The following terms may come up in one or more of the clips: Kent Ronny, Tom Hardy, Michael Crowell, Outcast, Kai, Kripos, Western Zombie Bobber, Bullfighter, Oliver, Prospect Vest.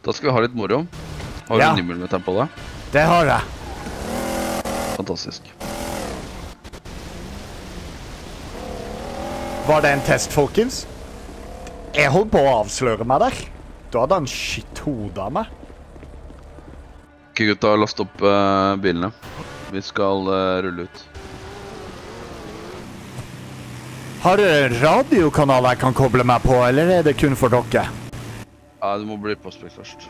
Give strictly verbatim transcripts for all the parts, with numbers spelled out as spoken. Da skal vi ha litt moro. Har du ja. en himmel med tempo da? Det har jeg. Fantastisk. Var det en test, folkens? Jeg holdt på å avsløre meg der. Da hadde han shit hodet av meg. Ok, gutta, last opp uh, bilene. Vi skal uh, rulle ut. Har du radiokanaler jeg kan koble meg på, eller er det kun for dere? Ja, du må bli Prospect først.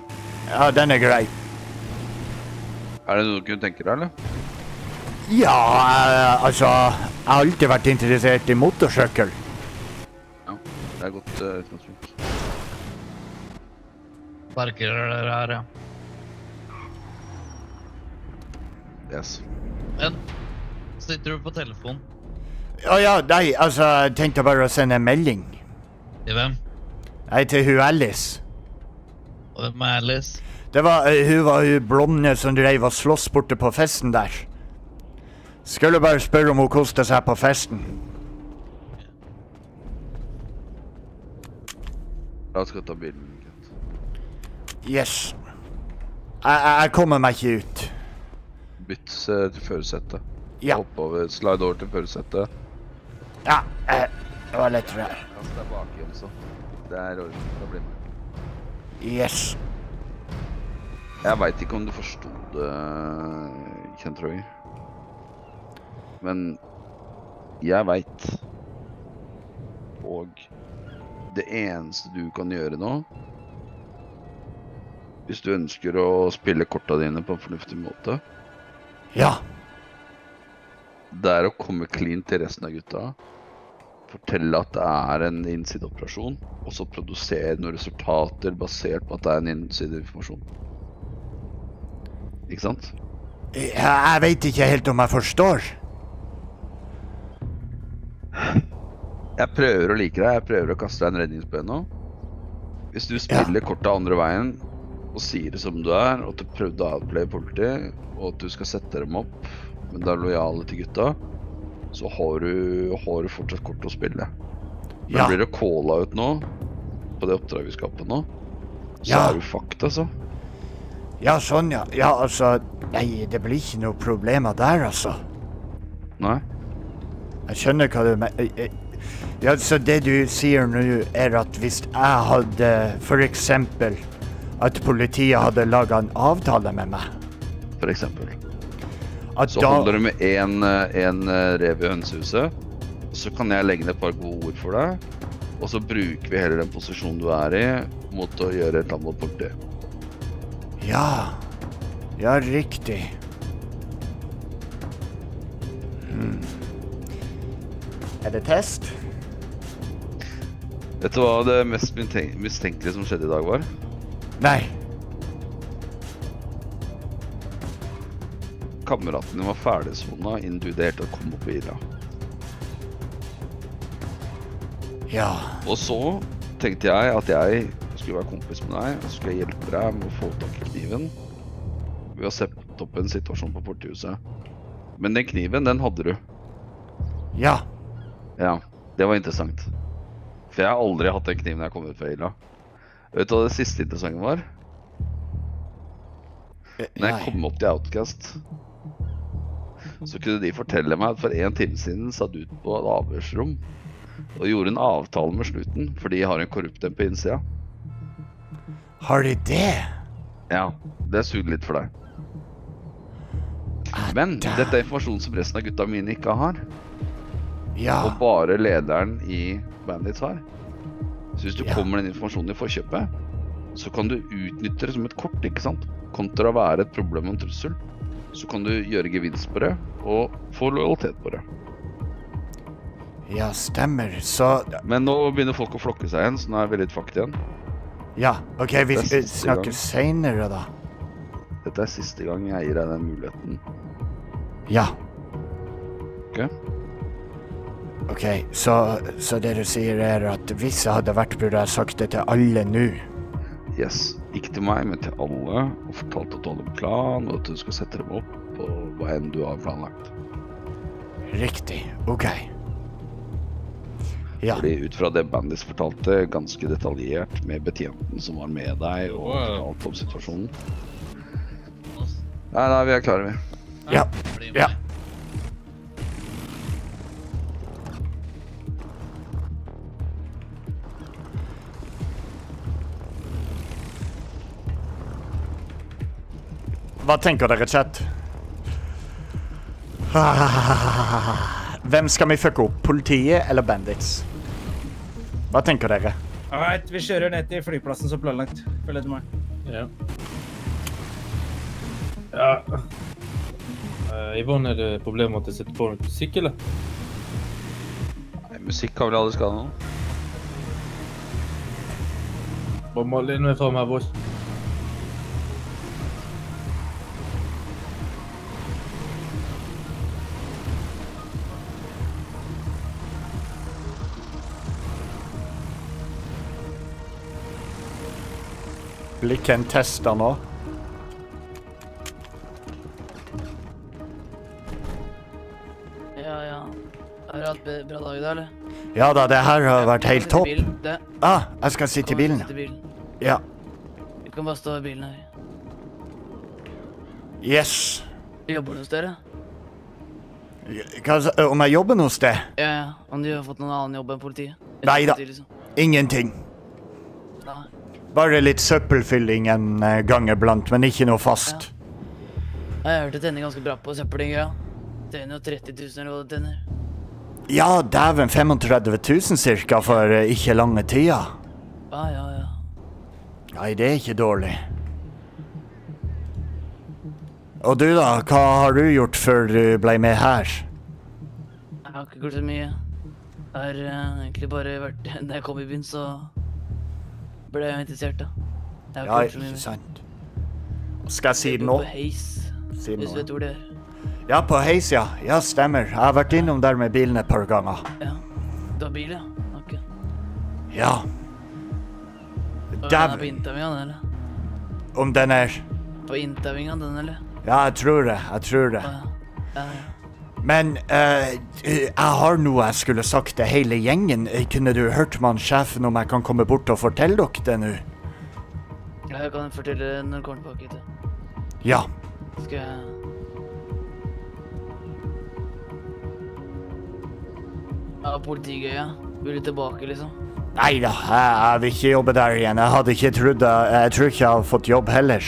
Ja, den er grei. Er det noe du kunne tenke deg, eller? Ja, uh, altså... Jeg har alltid vært interessert i motorsykkel. Det er godt uh, utgangspunkt. Parker dere her, ja. Yes. Men, sitter du på telefon? Ja, ja, nei, altså, jeg tenkte bare å sende en melding. Til hvem? Nei, til hun Alice. Og hvem er Alice? Det var, uh, hun var hun blonde som drev og slåss borte på festen der. Skulle bare spørre om hun kostet seg på festen. Jeg skal ta bilen, Kent. Yes. Jeg, jeg, jeg kommer meg ikke ut. Bytt uh, til føresettet. Ja. Hopp over, slide over til føresettet. Ja, uh, det var lett for deg. Kast deg bak igjen, så. Det er råd, da blir med. Yes. Jeg vet ikke om du forstod det, Kent Ronny. Men jeg vet. Og... Det eneste du kan gjøre nå, hvis du ønsker å spille korta dine på en fornuftig måte, ja, det er å komme clean til resten av gutta, fortelle at det er en inside-operasjon, og så produsere noen resultater basert på at det er en inside-informasjon. Ikke sant? Jeg, jeg vet ikke helt om jeg forstår. Jeg prøver å like deg, jeg prøver å kaste deg en redningsbøye nå. Hvis du spiller ja. kortet andre veien, og sier det som du er, og at du prøvde å outplaye politi, og at du skal sette dem opp, men du er lojale til gutta, så har du, har du fortsatt kort å spille. Men ja. blir du calla ut nå, på det oppdraget vi skal på nå, så ja. er du fucked, altså. Ja, sånn, ja. Ja, altså, nei, det blir ikke noe problemer der, altså. Nei. Jeg skjønner hva du mener. Ja, så det du sier nå er at hvis jeg hadde, for eksempel, at politiet hadde laget en avtale med meg. For eksempel. At så da... holder du med en, en rev i hønsehuset, så kan jeg legge ned et par gode ord for deg, og så bruker vi heller den posisjonen du er i mot å gjøre et land mot politiet. Ja, ja, riktig. Hmm. Er det test? Vet du hva det mest mistenkelige som skjedde i dag var? Nei. Kameraten din var ferdigsona innen du det hele tatt kom opp i ila. Ja. Og så tenkte jeg at jeg skulle være kompis med deg, og så skulle jeg hjelpe deg med å få tak i kniven. Vi har sett opp en situasjon på politihuset. Men den kniven, den hadde du. Ja. Ja, det var interessant. For jeg har aldri hatt en kniv når jeg kom ut fra ila. Vet du hva det siste interessante var? Når jeg kom opp til Outcast, så kunne de fortelle meg at for en time siden satt ut på et avhørsrom og gjorde en avtale med slutten, for de har en korrupt en på innsida. Har de det? Ja, det sugde litt for deg. Men dette er informasjon som resten av gutta mine ikke har. Ja. Og bare lederen i Bandits har. Så hvis du ja. kommer den informasjonen i forkjøpet, så kan du utnytte det som et kort, ikke sant? Kontra å være et problem og en trussel, så kan du gjøre gevinst på det, og få lojalitet på det. Ja, stemmer, så... Men nå begynner folk å flokke seg igjen, så nå er vi litt fakt igjen. Ja, ok, vi snakker senere da. Dette er siste gang jeg gir deg den muligheten. Ja. Ok. Ok, så, så det du sier er at hvis jeg hadde vært, burde jeg sagt det til alle nå. Yes, ikke til meg, men til alle, og fortalt at du hadde en plan, og at du skal sette dem opp, og hva enn du har planlagt. Riktig, ok. Ja. Fordi ut fra det Bandis fortalte, ganske detaljert med betjenten som var med deg og fortalte om situasjonen. Nei, nei, vi er klare, vi. Ja, ja. Hva tenker dere, chat? Hvem skal vi fucke opp? Politiet eller bandits? Hva tenker dere? Alright, vi kjører ned til flyplassen som planlagt. Følg etter meg. Ja. Ja. Uh, Ivan, er det problem at jeg setter på musikk, eller? Nei, musikk har vel alle skadet nå. Bare Malin, nå er jeg frem her, boss. Blir Ken testet nå? Ja, ja. Har du hatt bra dag i dag, eller? Ja da, det her har vært helt topp. Ah, jeg skal sitte i bilen. Ja. Du kan bare stå i bilen her. Yes. Jobber du hos dere? Om jeg jobber hos deg? Ja, ja. Om du har fått noen annen jobb enn politiet? Neida. Ingenting. Nei. Bare litt søppelfylling en gang iblant, men ikke noe fast. Ja. Jeg hørte tenne ganske bra på søppelfylling, ja. Tenne jo tretti tusen råd tenner. Ja, det er vel femogtredve tusen cirka for ikke lange tida. Ja, ja, ja. Nei, det er ikke dårlig. Og du da, hva har du gjort før du ble med her? Jeg har ikke gjort så mye. Det har egentlig bare vært, da jeg kom i byen, så ble jeg interessert da. Jeg ja, ikke sant. Skal jeg si det nå? På heis, si hvis du vet hvor det er. Ja, på heis, ja. Ja, stemmer. Jeg har vært innom der med bilen et par ganger. Ja, du har bil, ja? Ok. Ja. Var den er på intervingen, den, eller? Om den er? På intervingen, den, eller? Ja, jeg tror det. Jeg tror det. Ja, ja, ja. Men, eh, jeg har noe jeg skulle sagt til hele gjengen. Kunne du hørt med han sjefen om jeg kan komme bort og fortelle dere det nå? Ja, jeg kan fortelle det når du kommer tilbake hit, ja. Ja. Skal jeg... Ja, politigøy, ja. Vil du tilbake, liksom? Neida, jeg, jeg vil ikke jobbe der igjen. Jeg hadde ikke trodd det. Jeg tror ikke jeg hadde fått jobb heller.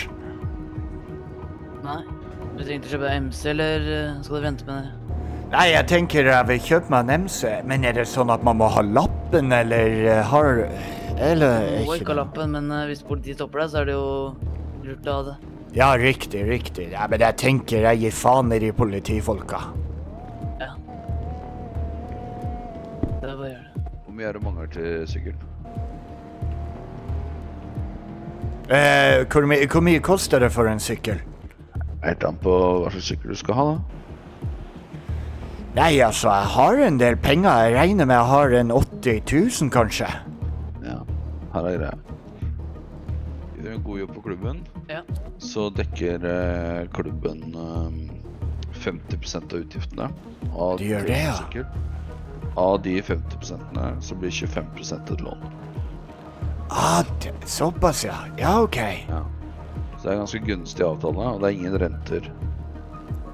Nei. Du trengte å kjøpe deg M C, eller skal du vente med det? Nei, jeg tenker jeg vil kjøpe meg en M C, men er det sånn at man må ha lappen, eller har... Eller... Du må ikke ha lappen, men hvis politiet stopper deg, så er det jo lurt å ha det. Ja, riktig, riktig. Ja, men jeg tenker jeg gir faen i de politifolka. Ja. Det er bare å gjøre det. Hvor mye er det mangler til sykkelen? Eh, hvor, my hvor mye koster det for en sykkel? Helt an på hva slags sykkel du skal ha, da. Nei, altså, jeg har en del penger. Jeg regner med jeg har en åtti tusen, kanskje. Ja, her er greia. Gjør en god jobb på klubben. Ja. Så dekker eh, klubben eh, femti prosent av utgiftene. Av de gjør det, ja. Av de femti prosentene, så blir tjuefem prosent et lån. Ah, det, såpass, ja. Ja, ok. Ja. Så det er ganske gunstig avtale, og det er ingen renter.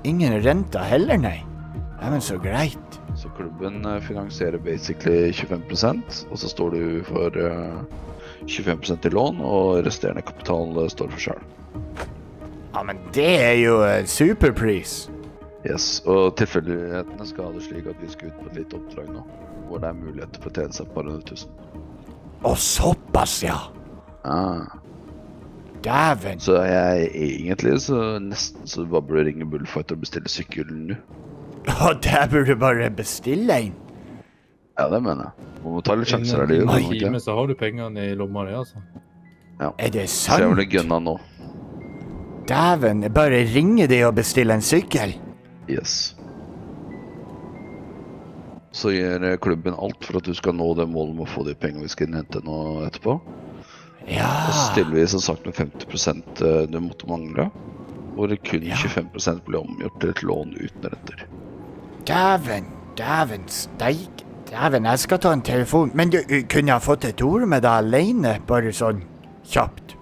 Ingen renter heller, nei. Ja, men så greit. Så klubben finansierer basically tjuefem prosent, og så står du for uh, tjuefem prosent i lån, og resterende kapital står for selv. Ja, men det er jo en superpris. Yes, og tilfellighetene skal ha det slik at vi skal ut på et lite oppdrag nå, hvor det er mulighet for å tjene seg et par hundre tusen. Å, såpass, ja. Ja. Ah. Dæven. Så jeg egentlig så nesten så bare burde ringe Bullfighter og bestille sykkelen nå. Åh, der burde du bare bestille en. Ja, det mener jeg. Man må ta litt sjanser av livet. I en time så har du pengene i lomma di, altså. Ja. Er det sant? Så jeg vil gønne nå. Dæven, bare ringe deg og bestille en sykkel. Yes. Så gjør klubben alt for at du skal nå det målet med å få de pengene vi skal hente nå etterpå. Ja. Og så stiller vi som sagt med femti prosent du måtte mangle, hvor kun ja. tjuefem prosent ble omgjort til et lån uten renter. Dæven, dæven, steik. Dæven, jeg skal ta en telefon. Men du, kunne jeg fått et ord med deg alene? Bare sånn kjapt.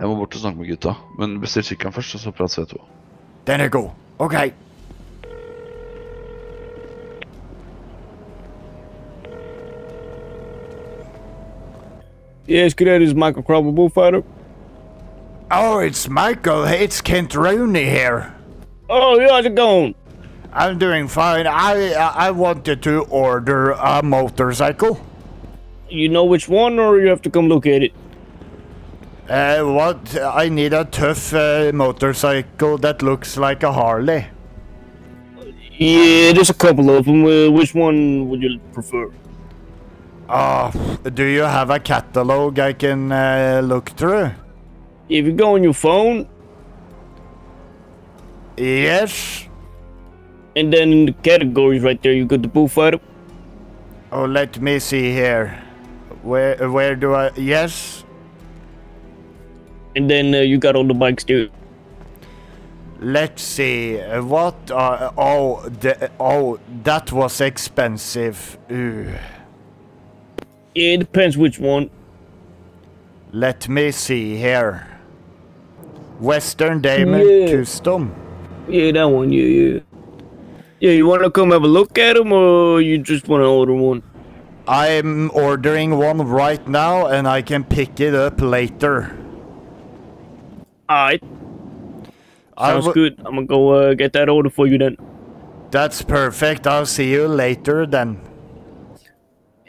Jeg må bort og snakke med gutta. Men bestill kikkeren først, og så prat C to. Den er god. Ok. Yes, good day, this is Michael Crowell, Bullfighter. Oh, it's Michael. Hey, it's Kent Ronny here. Oh, how's it going? I'm doing fine. I I wanted to order a motorcycle. You know which one, or you have to come look at it? Uh, what? I need a tough uh, motorcycle that looks like a Harley. Yeah, there's a couple of them. Uh, which one would you prefer? Uh, do you have a catalog I can uh, look through? If you go on your phone. Yes. And then in the categories right there, you got the Bullfighter. Oh, let me see here. Where where do I? Yes. And then uh, you got all the bikes there. Let's see. What are? Oh, the oh that was expensive. Ooh. It depends which one. Let me see here. Western Damon yeah. Custom. Yeah, that one. Yeah, yeah. Yeah, you want to come have a look at them, or you just want to order one? I'm ordering one right now, and I can pick it up later. Alright. Sounds I good. I'm gonna go uh, get that order for you then. That's perfect. I'll see you later then.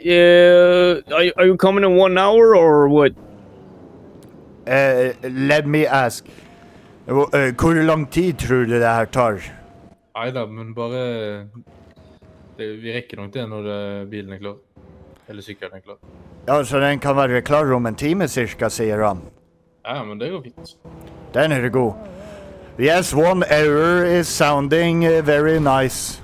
Yeah, are you, are you coming in one hour or what? Uh, let me ask. Uh, hvor lang tid tror du det her tar? Neida, men bare det, vi rekker nok det når det, bilen er klar. Eller sykkelen er klar. Ja, så den kan være klar om en time cirka, sier han. Ja, men det går fint. Den er god. Yes, one hour is sounding uh, very nice.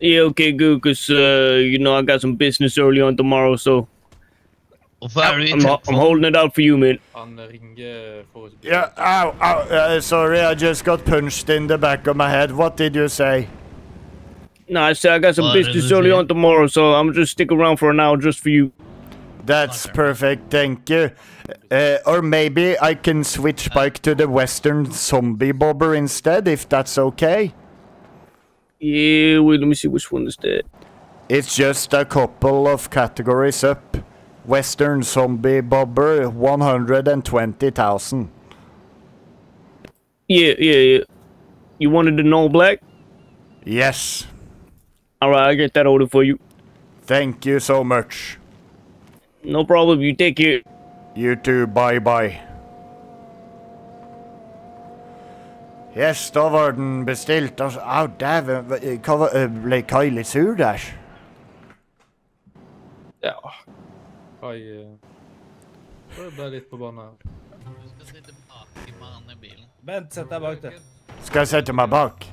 Yeah, okay, good, because, uh, you know, I got some business early on tomorrow, so... Very I'm, I'm, I'm holding it out for you, man. Yeah, ow, ow, uh, sorry, I just got punched in the back of my head. What did you say? No, I said I got some oh, business early on tomorrow, so I'm just stick around for an hour just for you. That's okay. Perfect, thank you. Uh, or maybe I can switch back to the Western Zombie Bobber instead, if that's okay? Yeah, wait, let me see which one is that. It's just a couple of categories up. Western Zombie Bobber, one hundred twenty thousand. Yeah, yeah, yeah. You wanted the all black? Yes. Alright, I'll get that order for you. Thank you so much. No problem, you take care. You too, bye-bye. Yes, da var den bestilt. Altså, au, oh, dæven. Ble Kai litt sur der? Ja. Kai uh, ble litt på banen her. Du skal sitte bak i mannen i bilen. Vent, sett deg bak det. Skal jeg sette meg bak?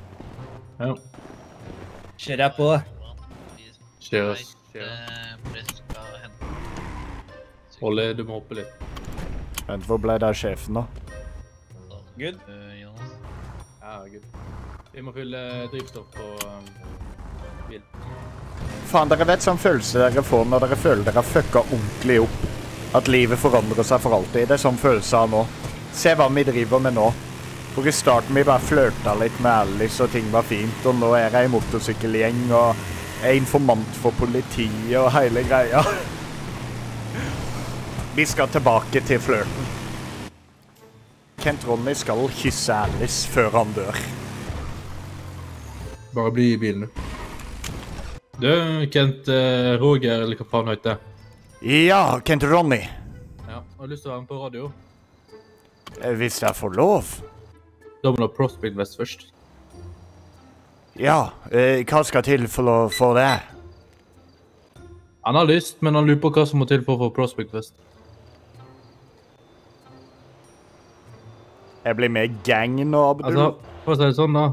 Ja. Kjør deg på. Kjør. Olle, du må hoppe litt. Vent, hvor ble der sjefen da? Good. Ja, gud. Vi må fylle drivstoff på um, bil. Faen, dere vet sånn følelse dere får når dere føler dere fucka ordentlig opp. At livet forandrer seg for alltid. Det er sånn følelse av nå. Se hva vi driver med nå. For i starten vi bare flørta litt med Alice, og ting var fint. Og nå er jeg i motorsykkelgjeng, og er informant for politiet og hele greia. Vi skal tilbake til flørten. Kent Ronny skal kysse Alice før han dør. Bare bli i bilen, du. Du, Kent uh, Roger, eller hva faen heter det? Ja, Kent Ronny. Ja, jeg har lyst til å være med på radio. Hvis jeg får lov. Da må du ha Prospect Vest først. Ja, uh, hva skal til for å få det? Han har lyst, men han lurer på hva som må til for å få Prospect Vest. Jeg blir med gang nå, Abdul. Altså, for å si det sånn da,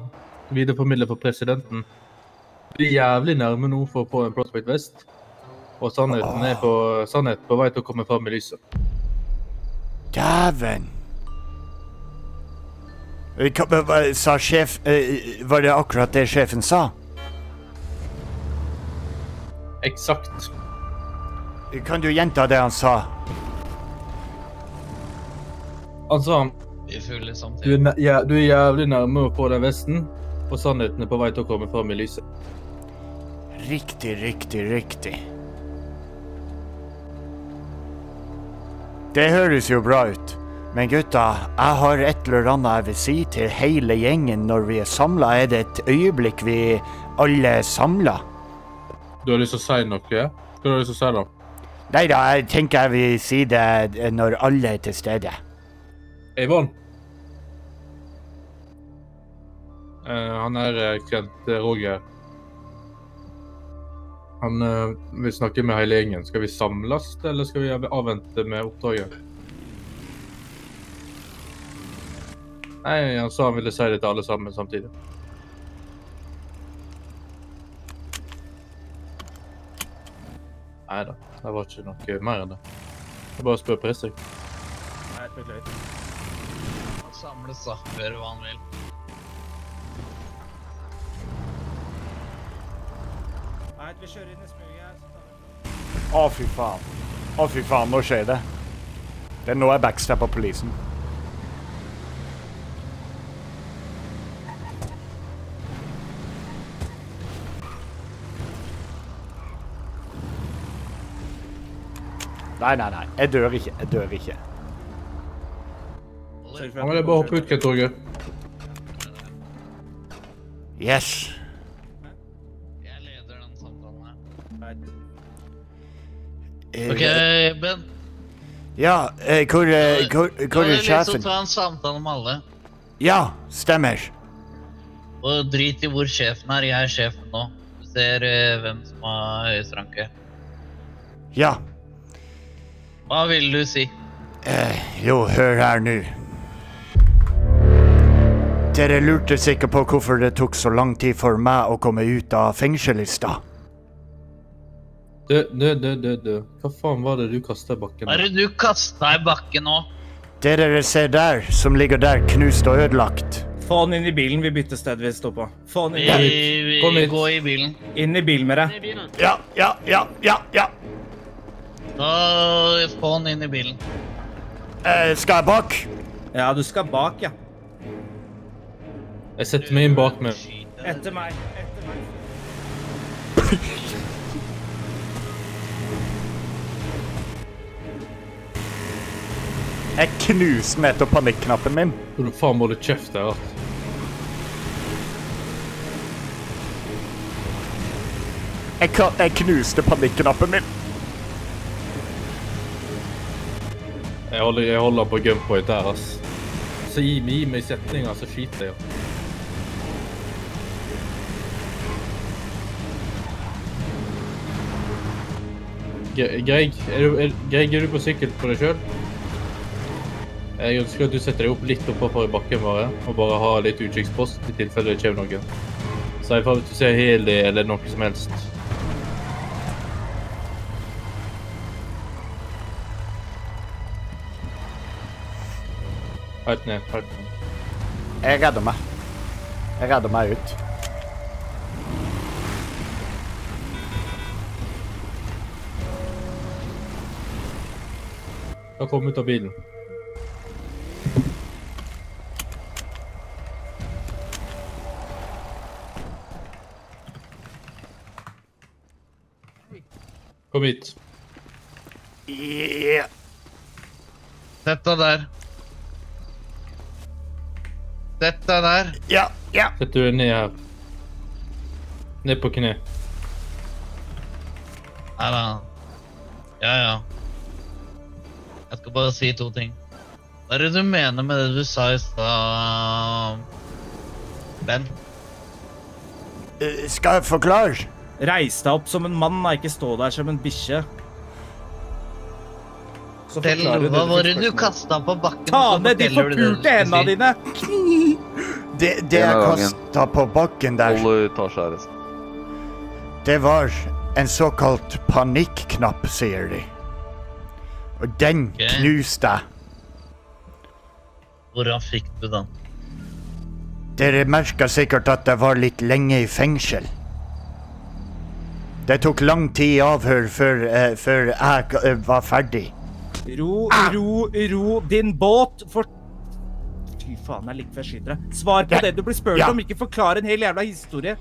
videreformidlet for presidenten. Vi er jævlig nærme nå for å få en Prospect Vest. Og sannheten oh. er på, sannhet på vei til å komme frem i lyset. Dæven! Sa sjef, var det akkurat det sjefen sa? eksakt. Kan du gjenta det han sa? Altså, du er, ja, du er jævlig nærmere på den vesten, og sannheten er på vei til å komme fram i lyset. Riktig, riktig, riktig. Det høres jo bra ut. Men gutta, jeg har et eller annet jeg vil si til hele gjengen når vi er samlet. Er det et øyeblikk vi alle samler? Du har lyst til å si noe, ja? Hva har du lyst til å si da? Neida, jeg tenker jeg vil si det når alle er til stede. Eivon? Uh, han er Kent Roger. Han uh, vil snakke med hele gjengen. Skal vi samles, eller skal vi avvente med oppdraget? Nei, han sa han ville si det til alle sammen samtidig. Neida, det var ikke noe mer enn det. Jeg bare spør pressing. Nei, det er litt. Han samler saffer hva han vil. Nei, vi kjører inn i smuget her, så tar vi. Å, fy faen. Å, fy faen, nå skjer det. Det er nå jeg backstepper polisen. Nei, nei, nei. Jeg dør ikke. Jeg dør ikke. Nå vil jeg bare hoppe ut, Kent Roger. Yes. Jeg leder den samtalen her. Ok, Ben. Ja, hvor er sjefen? Nå vil jeg liksom ta en samtale med alle. Ja, stemmer. Og drit i hvor sjefen er. Jeg er sjefen nå. Du ser hvem som har høyest ranke. Ja. Hva vil du si? Eh, jo, hør her nå. Dere lurte sikkert på hvorfor det tok så lang tid for meg å komme ut av fengsel i stad. Du, du, du, du, du. Hva faen var det du kastet i bakken nå? Hva er det du kastet i bakken nå? Det dere ser der, som ligger der knust og ødelagt. Få den inn i bilen, vi bytter sted vi står på. Få den inn i bilen. Kom ut. Gå i bilen. Inn i bilen med deg. Ja, ja, ja, ja, ja. Da får han inn i bilen. Eh, skal jeg bak? Ja, du skal bak, ja. Jeg setter meg inn bak med. Etter meg, etter meg. Jeg knuser med etter panikknappen min. Du faen må du kjefte her, at. Jeg, jeg knuste panikknappen min. Jeg holder, jeg holder på gunpoint her, ass. Så gi meg, gi meg setninger, så skyter jeg. Greg, er du, er, Greg, er du på sykkel på deg selv? Jeg ønsker at du setter deg opp litt oppover i bakken bare, og bare ha litt utkikkspost i tilfelle det kommer noe. Så jeg får at du ser heldig eller noe som helst. Helt ned, helt ned. Jeg redder meg. Jeg redder meg ut. Jeg kom ut av bilen. Kom hit. Yeah. Sett deg der. Dette der. Ja, ja. Sett du ned her. Ned på kne. Nei da. Ja, ja. Jeg skal bare si to ting. Hva er det du mener med det du sa i stad, Ben? Uh, skal jeg forklare? Reis deg opp som en mann, og ikke stå der som en bikkje. Fortell, hva var det du kastet på bakken? Ta ned de forpulte hendene dine! Det, det jeg kastet på bakken der, det var en såkalt panikknapp, sier de. Og den knuste. Hvordan fikk du den? Dere merket sikkert at jeg var litt lenge i fengsel. Det tok lang tid i avhør før, uh, før jeg uh, var ferdig. Ro, ah! ro, ro din båt for... Fy faen, jeg liker for jeg skyter deg. Svar på ja. det du blir spørt ja. om, ikke forklare en hel jævla historie.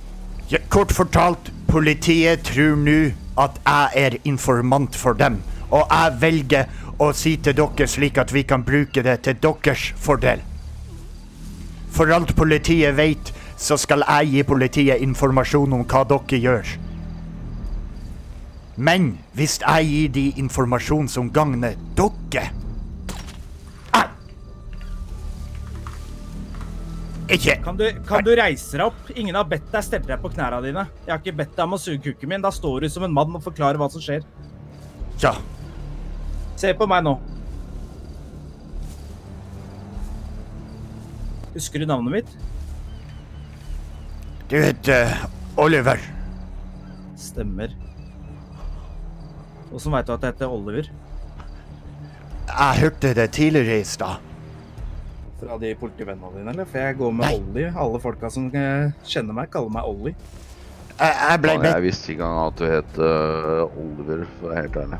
Ja, kort fortalt, politiet tror nå at jeg er informant for dem. Og jeg velger å si til dere slik at vi kan bruke det til deres fordel. For alt politiet vet, så skal jeg gi politiet informasjon om hva dere gjør. Men hvis jeg gir de informasjon som gagner dere... Ah! Ikke! Kan du, kan du reise deg opp? Ingen har bedt deg stelle deg på knærne dine. Jeg har ikke bedt deg om å suge kukken min. Da står du som en mann og forklarer hva som skjer. Ja. Se på meg nå. Husker du navnet mitt? Du heter Oliver. Stemmer. Hvordan vet du at jeg heter Oliver? Jeg hørte det tidligere i stad. Fra de politivennene dine, eller? For jeg går med Olli. Alle folka som kjenner meg, kaller meg Olli. Jeg, jeg ble... Jeg visste ikke engang at du heter Oliver, for helt ærlig.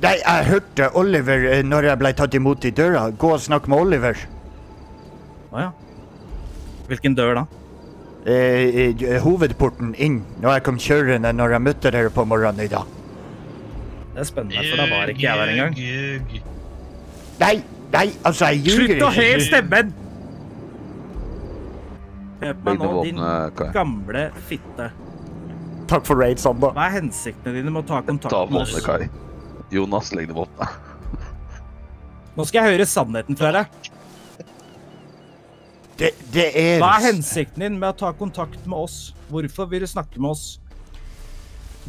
Nei, jeg hørte Oliver når jeg ble tatt imot i døra. Gå og snakk med Oliver. Åja. Hvilken dør da? Eh, hovedporten inn, når jeg kom kjørende når jeg møtte dere på morgenen i dag. Det er spennende, for da var ikke jeg der engang. Ljug. Nei, nei, altså jeg ljuger ikke. Slutt å helt stemmen! Hør meg nå, din gamle fitte. Takk for raid, Sander. Hva er hensiktene dine med å ta kontakt med oss? Ta våpenet, Kai. Jonas, legg det våpenet. Nå skal jeg høre sannheten fra deg. Det, det er... Hva er hensikten din med å ta kontakt med oss? Hvorfor vil du snakke med oss?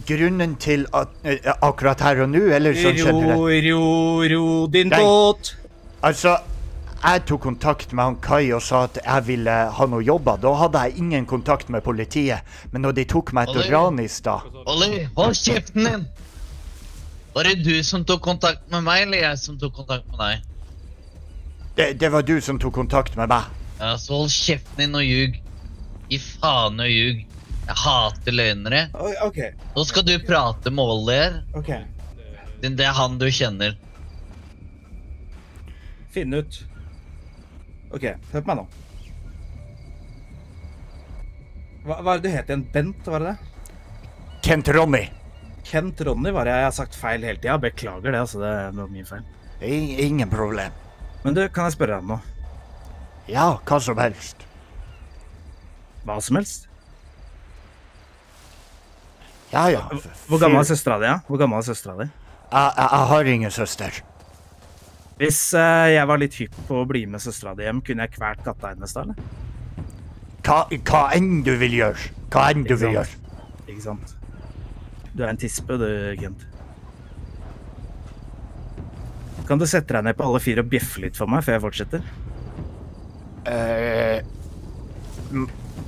Grunnen til at... Uh, akkurat her og nå, eller sånn generelt? Ro, ro, ro, din båt! Altså, jeg tok kontakt med han Kai og sa at jeg ville ha noe jobba. Da hadde jeg ingen kontakt med politiet. Men når de tok meg etter ran i stad... Olli, hold kjeften din! Var det du som tok kontakt med meg, eller jeg som tok kontakt med deg? Det, det var du som tok kontakt med meg. Ja, så hold kjeften din og ljug. Gi faen og ljug. Jeg hater løgnere. Ok. Nå skal du prate med Olli her. Ok. Det er han du kjenner. Finn ut. Ok, hør på meg nå. Hva, hva er det du heter igjen? Bent, var det det? Kent Ronny. Kent Ronny var det jeg har sagt feil hele tiden. Beklager det, altså. Det er min feil. Ingen problem. Men du, kan jeg spørre deg om noe? Ja, hva som helst. Hva som helst? Ja, ja. Hvor gammel er søstera di, ja? Hvor gammel er søstera di? Jeg, jeg, jeg har ingen søster. Hvis uh, jeg var litt hypp på å bli med søstera di hjem, kunne jeg kvært katta hennes da, eller? Hva, hva enn du vil gjøre. Hva enn du vil gjøre. Ikke sant. Du er en tispe, du, Kent. Kan du sette deg ned på alle fire og bjeffe litt for meg, før jeg fortsetter? Uh,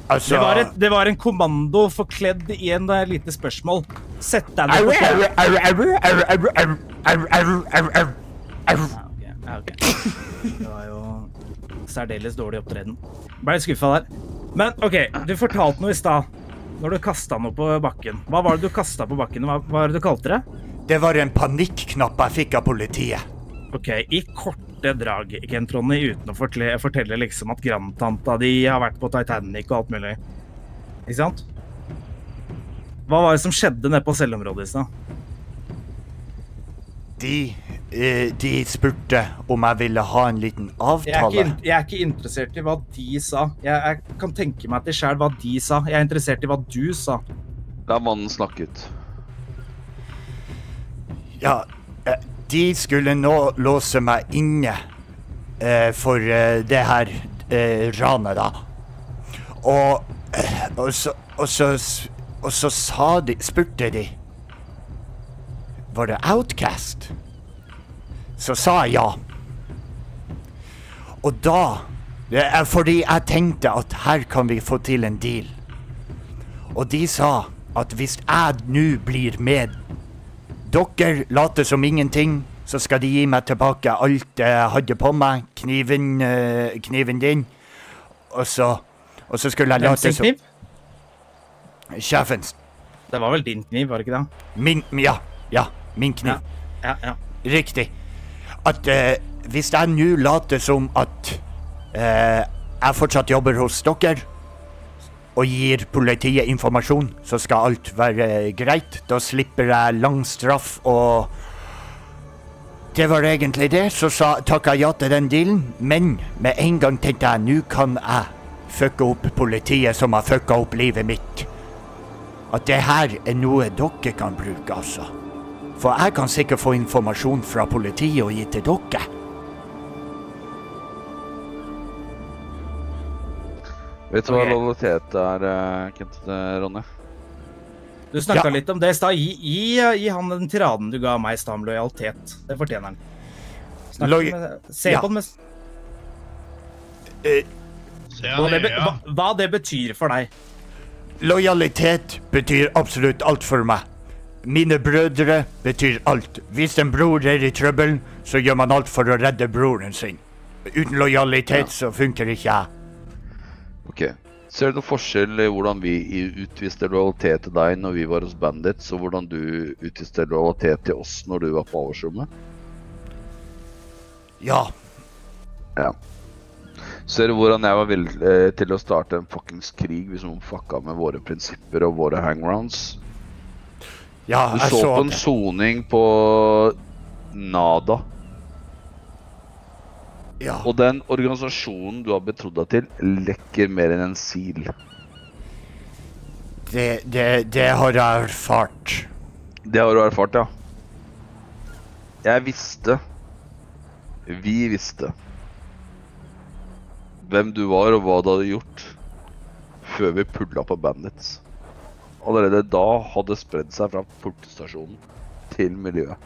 altså... Det var, et, det var en kommando forkledd i en uh, lite spørsmål. Sett deg ned på det var jo særdeles dårlig opptreden. Ble skuffet der. Men ok, du fortalte noe i stad. Når du kastet noe på bakken. Hva var det du kastet på bakken? Hva var det du kalte det? Det var en panikknapp jeg fikk av politiet. Ok, i korte drag, Kent Ronny, uten å fortelle, fortelle liksom at grandtanta di har vært på Titanic og alt mulig. Ikke sant? Hva var det som skjedde nede på selvområdet i sted? De, de spurte om jeg ville ha en liten avtale. Jeg er ikke, jeg er ikke interessert i hva de sa. Jeg, jeg kan tenke meg til selv hva de sa. Jeg er interessert i hva du sa. Da mannen snakket. Ja... Eh. De skulle nå låse meg inne eh, for eh, det her eh, ranet da. Og, og, så, og, så, og så sa de, spurte de, var det Outcast? Så sa jeg ja. Og da, fordi jeg tenkte at her kan vi få til en deal. Og de sa at hvis jeg nå blir med, dere later som ingenting, så skal de gi meg tilbake alt jeg hadde på meg. Kniven, øh, kniven din. Og så, og så skulle jeg late som... Hvem sin kniv? Sjefens. Det var vel din kniv, var det ikke det? Min, ja, ja, min kniv. Ja, ja, ja. Riktig. At eh, hvis jeg nå later som at eh, jeg fortsatt jobber hos dere, og gir politiet informasjon, så skal alt være greit. Da slipper jeg lang straff, og det var egentlig det. Så sa, takket jeg ja til den dealen, men med en gang tenkte jeg, nå kan jeg fucke opp politiet som har fucka opp livet mitt. At det her er noe dere kan bruke, altså. For jeg kan sikkert få informasjon fra politiet og gi til dere. Vet du hva lojalitet er, Kent Ronny? Du snakket ja. litt om det i stad. Gi, gi han den tiraden du ga meg i stad om lojalitet. Det fortjener han. Log med, se ja. på den med... Eh, hva, det, ja. hva, hva det betyr for deg? Lojalitet betyr absolutt alt for meg. Mine brødre betyr alt. Hvis en bror er i trøbbel, så gjør man alt for å redde broren sin. Uten lojalitet ja. så funker ikke jeg. Ok. Ser du noen forskjell i hvordan vi utviste lojalitet til deg når vi var hos Bandits, og hvordan du utviste lojalitet til oss når du var på avhørsrommet? Ja. Ja. Ser du hvordan jeg var villig til å starte en fuckings krig hvis noen fucka med våre prinsipper og våre hangarounds? Ja, jeg så det. Du så på en soning på Nada. Ja. Og den organisasjonen du har betrodd deg til, lekker mer enn en sil. Det, det, det har jeg erfart. Det har du erfart, ja. Jeg visste. Vi visste. Hvem du var og hva du hadde gjort. Før vi pullet på Bandits. Allerede da hadde spredd seg fra politistasjonen til miljøet.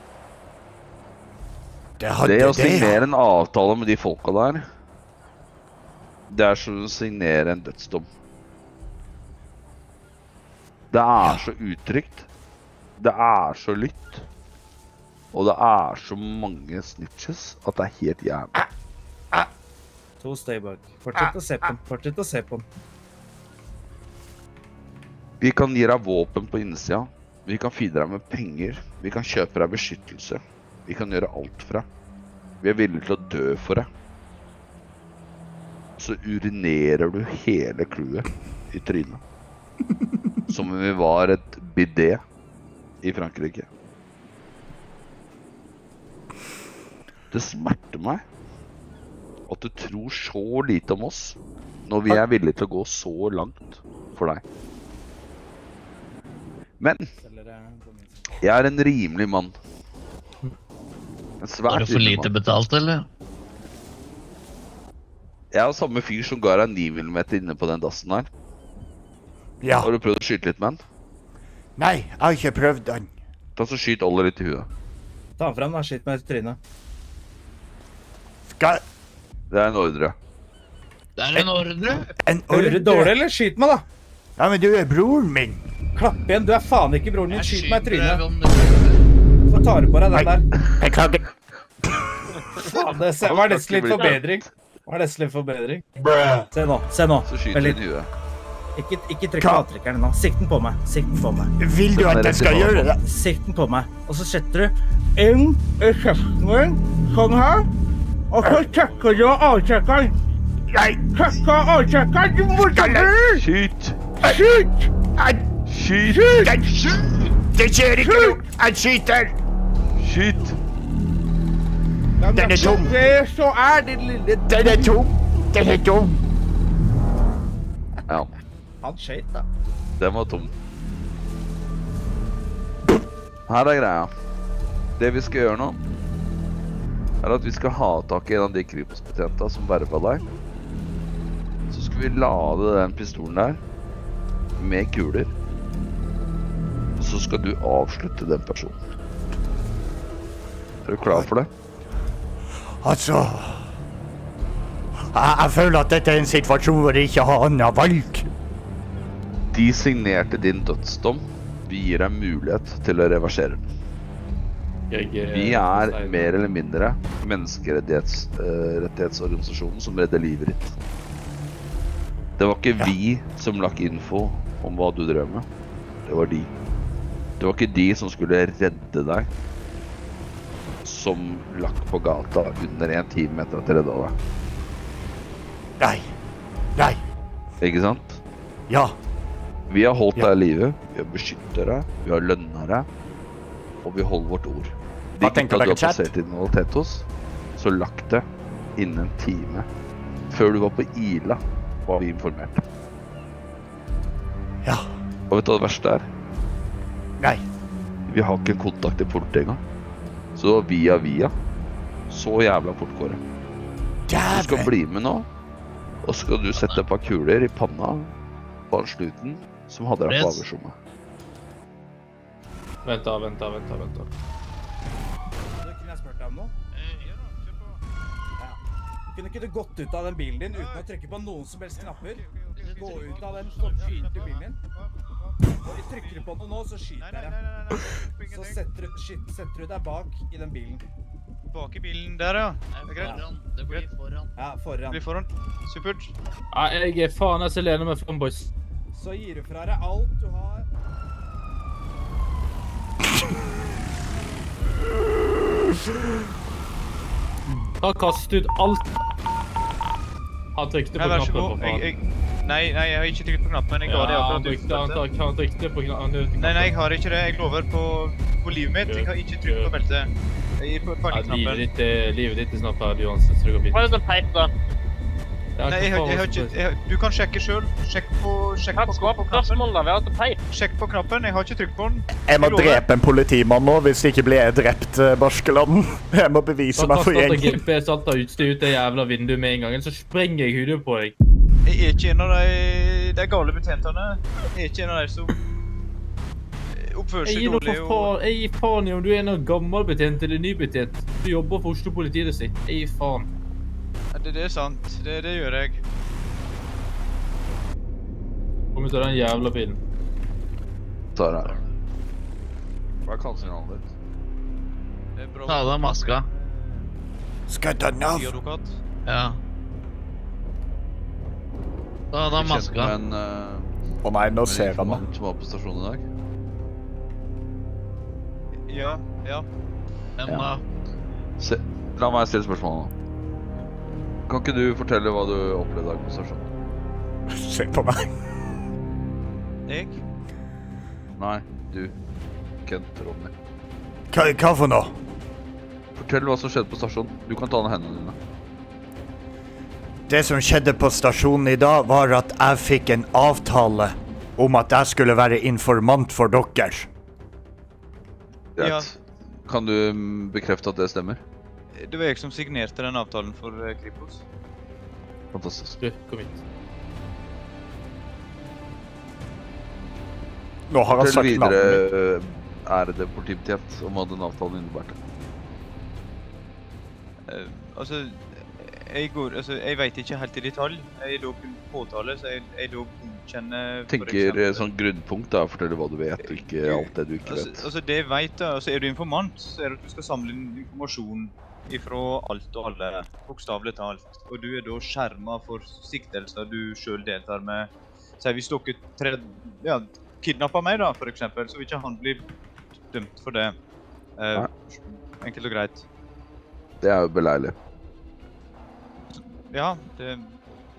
Det, det å signere det, ja. en avtale med de folka der, det er som å signere en dødsdom. Det er så utrygt, det er så lytt, og det er så mange snitches at det er helt jævlig. To steg bak. Fortsett å se på den. Fortsett å se på den. Vi kan gi deg våpen på innsida. Vi kan feede deg med penger. Vi kan kjøpe deg beskyttelse. Vi kan gjøre alt for deg. Vi er villige til å dø for deg. Så urinerer du hele clouet i trynet. Som om vi var et bidé i Frankrike. Det smerter meg at du tror så lite om oss når vi er villige til å gå så langt for deg. Men jeg er en rimelig mann. Var du for lite betalt, eller? Jeg er samme fyr som ga deg ni millimeter inne på den dassen her. Ja. Har du prøvd å skyte litt med den? Nei, jeg har ikke prøvd den. Da så skyt Oliver litt i huet. Ta frem da, skyt meg i trynet. Skal... Det er en ordre. Det er en ordre? En ordre? Hører du dårlig, eller? Skyt meg da! Ja, men du er broren min. Klapp igjen, du er faen ikke broren min. Skyt meg i trynet. Hva tar du på deg den der? Jeg klager. Faen, det var nesten litt forbedring. Det var nesten litt forbedring. Se nå, se nå. Så skyter du i huet. Ikke, ikke trykk avtrykkeren nå. Sikt den på meg, sikt den på meg. Vil du at jeg skal gjøre det? Sikt den på meg. Og så setter du inn i kjeften min, sånn her. Og så tjekker du avtrykkeren. Nei. Tjekker avtrykkeren, du må ta det. Skyt. Skyt. Skyt. Skyt. Skyt. Det skjer ikke noe. Jeg skyter. Skyt. Den er tom. Så er det lille... Den er tom. Den er tom. Ja. Han skjøt da. Den var tom. Her er greia. Det vi skal gjøre nå, er at vi skal ha tak i en av de Kripos-betjenta som verva deg. Så skal vi lade den pistolen der med kuler. Så skal du avslutte den personen. Er du klar for det? Altså... Jeg, jeg føler at dette er en situasjon hvor jeg ikke har annet valg. De signerte din dødsdom. Vi gir deg mulighet til å reversere den. Vi er mer eller mindre menneskerettighetsorganisasjonen som redder livet ditt. Det var ikke vi som lagt info om hva du drømmer. Det var de. Det var ikke de som skulle redde deg, som lakk på gata under en time etter at de redda deg. Nei. Nei. Ikke sant? Ja. Vi har holdt deg i livet, vi har beskyttet deg, vi har lønnet deg, og vi holder vårt ord. De gutta du har passert involvitet hos, så lakk det innen en time. Før du var på Ila, var vi informert. Ja. Og vet du hva det verste er? Nei. Vi har ikke kontakt i portet engang. Så det var via via. Så jævla portkåret. Du skal bli med nå, og så skal du sette et par kuler i panna på en sluten som hadde deg på avgårdsrommet. Vent da, vent da, vent da, vent da. Det kunne jeg spørt deg om nå. Ja, kjør på. Ja. Kunne ikke du gått ut av den bilen din uten å trekke på noen som helst knapper? Gå ut av den som skyter bilen din? Når du trykker på den nå, så skyter jeg. Så setter du deg bak i den bilen. Bak i bilen der, ja. Nei, foran. Det blir foran. Ja, foran. Det blir foran. Supert. Nei, jeg er faen, jeg ser lene meg foran, boys. Så gir du fra deg alt du har. Da kastet du ut alt. Han trykte på knappen. Nei, jeg har ikke trykt på knappen, jeg har det akkurat. Han trykte på knappen. Nei, jeg har ikke det. Jeg lover på livet mitt. Jeg har ikke trykt på beltet. Jeg gir parkeknappen. Livet ditt er snart ferdig, uansett, så det går fint. Hva er det som peip da? Nei, jeg har ikke... Du kan sjekke selv. Sjekk på knappen. Hva er spørsmålet da? Vi har hatt peip. Sjekk på knappen, jeg har ikke trykt på den. Jeg må drepe en politimann nå, hvis ikke blir jeg drept, Barskeland. Jeg må bevise meg for gjengen. Da kastet G P S alt av utstyr ut det jævla vinduet med en gang, så sprenger jeg hodet på deg. Jeg er ikke en av de gale betjentene. Jeg er ikke en av de som... Jeg gir noe for faen, om du er noen gammel betjent eller ny betjent. Du jobber for Oslo politiet sitt. Jeg gir faen. Det er sant. Det gjør jeg. Kom ut av den jævla bilen. Ta det her. Hva er kallsignalen ditt? Ta det av maska. Skal jeg ta den av? Sier du katt? Ja. Ta det av maska. Å nei, nå ser han meg. Som var på stasjonen i dag. Ja, ja. Emma. La meg stille spørsmålet nå. Kan ikke du fortelle hva du opplevde av konsertasjonen? Se på meg. Jeg? Nei, du. Kent Ronny. Hva for nå? Fortell hva som skjedde på stasjonen. Du kan ta ned hendene dine. Det som skjedde på stasjonen i dag var at jeg fikk en avtale om at jeg skulle være informant for dere. Ja. Kan du bekrefte at det stemmer? Det var jeg som signerte den avtalen for Kripos. Fantastisk. Du, kom hit. Nå har han sagt navnet mitt. Fortell videre, ærede politibetjent, om hva den avtalen innebærte. Uh, altså, jeg, går, altså, jeg vet ikke helt i detalj. Jeg lå kun påtale, så jeg, jeg lå kjenner... Tenker sånn grunnpunkt da, fortelle hva du vet, og ikke alt det du ikke vet. Altså, altså det jeg vet da, altså er du informant, så er det at du skal samle informasjon ifra alt og alle, bokstavlig talt. Og du er da skjermet for siktelser du selv deltar med. Så hvis dere tre... ja, kidnapper meg da, for eksempel, så vil ikke han bli dømt for det. Eh, enkelt og greit. Det er jo beleilig. Ja, det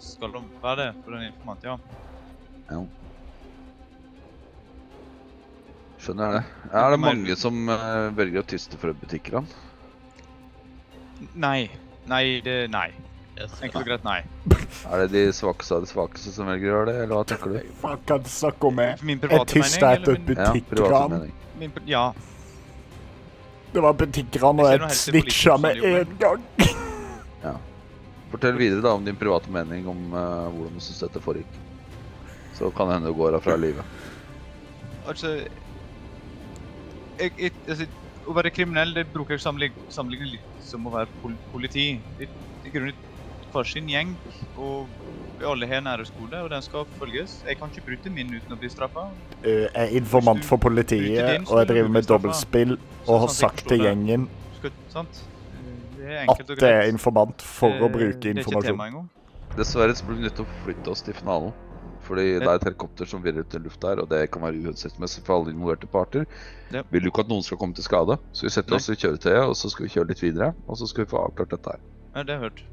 skal da være det for en informant, ja. Ja. Skjønner jeg det. Er det mange som uh, velger å tyste fra butikker, han? Nei. Nei, det... nei. Enkelt og greit, nei. Er det de svakeste av de svakeste som velger å gjøre det, eller hva tenker du? Hva kan du snakke om med? Jeg tyste etter butikker, han. Ja. Det var butikker, han, og jeg switcha med en gang. Ja. Fortell videre da om din private mening om uh, hvordan du synes dette foregikk. Så kan det hende du går herfra i livet. Altså, jeg, jeg, altså... Å være kriminell, det bruker jeg sammenlignet litt som å være pol politi. I grunnen for sin gjeng, og vi alle har en æreskode, og den skal følges. Jeg kan ikke bryte min uten å bli straffet. Jeg er informant for politiet, din, og jeg driver med dobbeltspill, og har sagt til gjengen... Skal, sant? At det er informant for å bruke informasjon. Dessverre så blir vi nødt til å flytte oss til finalen. Fordi ja. Det er et helikopter som virrer til luft der, og det kan være uhensiktsmessig for alle involverte parter. Ja. Vil du ikke at noen skal komme til skade? Så vi setter oss i kjøretøyet, og så skal vi kjøre litt videre, og så skal vi få avklart dette her. Ja, det har jeg hørt.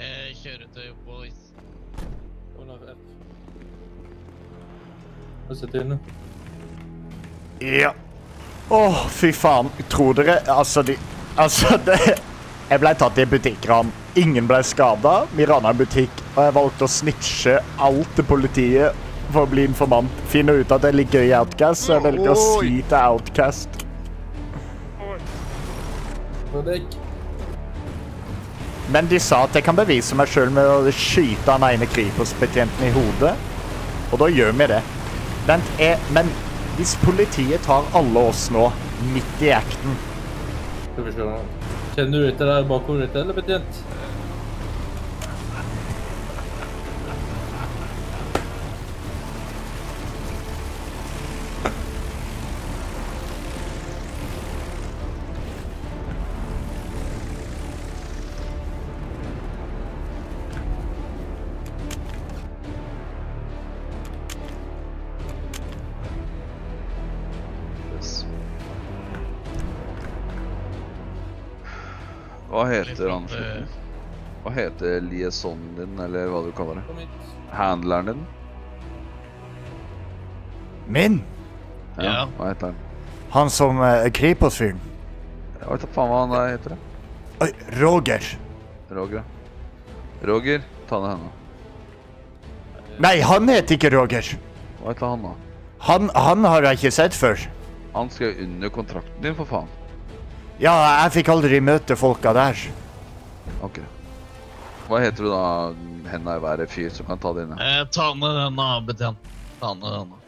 Eh, kjøretøy, boys. Olav F. Hva sitter inne? Ja. Åh, fy faen. Tror dere, altså de... Altså, det... Jeg ble tatt i butikkran. Ingen ble skadet. Vi ranet en butikk, og jeg valgte å snitche alt til politiet for å bli informant. Finne ut at jeg ligger i Outcast, så jeg velger å si til Outcast. Men de sa at jeg kan bevise meg selv med å skyte den ene Kripos-betjenten i hodet. Og da gjør vi det. Vent, jeg, men hvis politiet tar alle oss nå, midt i akten. Skal vi se nå. Kjenner du ikke der bakom ditt, eller betjent? Hva heter han slutten? Hva heter liaisonen din, eller hva du kaller det? Handleren din? Min? Ja, ja. Hva heter han? Han som uh, Kripos-fyren. Jeg vet ikke faen hva han heter det. Oi, Roger. Roger, Roger, ta ned henne. Nei, han heter ikke Roger. Hva heter han da? Han, han har jeg ikke sett før. Han skal jo under kontrakten din, for faen. Ja, jeg fikk aldri møte folka der. Ok. Hva heter du da, henne i hver fyr som kan ta det inne? Eh, ta ned denne, betjent. Ta ned denne.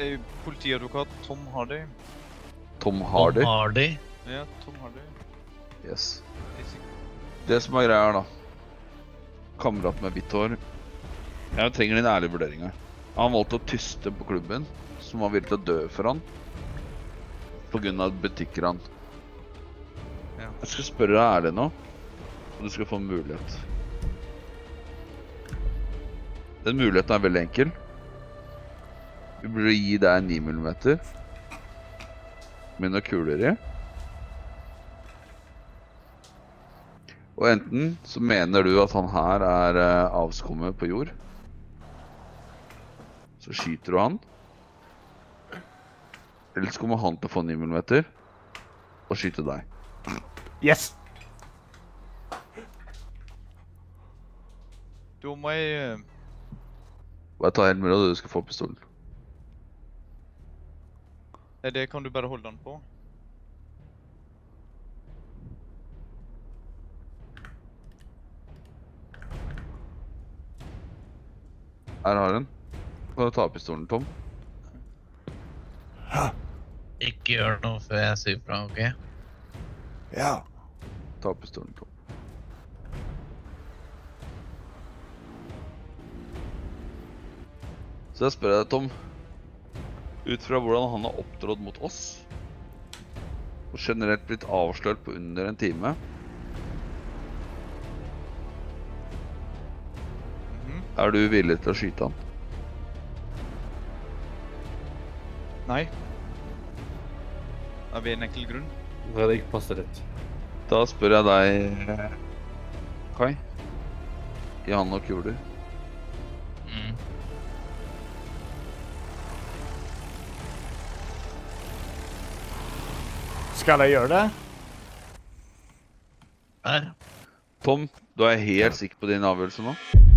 Eh, politiadvokat Tom Hardy. Tom Hardy? Tom Hardy? Ja, Tom Hardy. Yes. Det som er greia her da. Kamerat med hvitt hår. Jeg trenger din ærlige vurdering her. Han valgte å tyste på klubben, som var villig til å dø for han. På grunn av butikker han. Jeg skal spørre deg ærlig nå, og du skal få en mulighet. Den muligheten er veldig enkel. Vi burde gi deg ni millimeter med noen kuler i. Og enten så mener du at han her er avskommet på jord. Så skyter du han. Eller så kommer han til å få ni millimeter og skyte deg. Yes! Du må jeg... Bare ta helt mulig at du skal få pistolen. Nei, det kan du bare holde den på. Her har den. Kan du ta pistolen, Tom? Ikke gjør noe før jeg sier fra, ok? Ja. Ta pistolen på. Så jeg spør deg, Tom. Ut fra hvordan han har opptrådt mot oss, og generelt blitt avslørt på under en time. Mm-hmm. Er du villig til å skyte han? Nei. Av en enkel grunn. Det hadde ikke passet rett. Da spør jeg deg, Kai. Gi han nok kuler. Mm. Skal jeg gjøre det? Nei. Tom, du er helt sikker på din avgjørelse nå?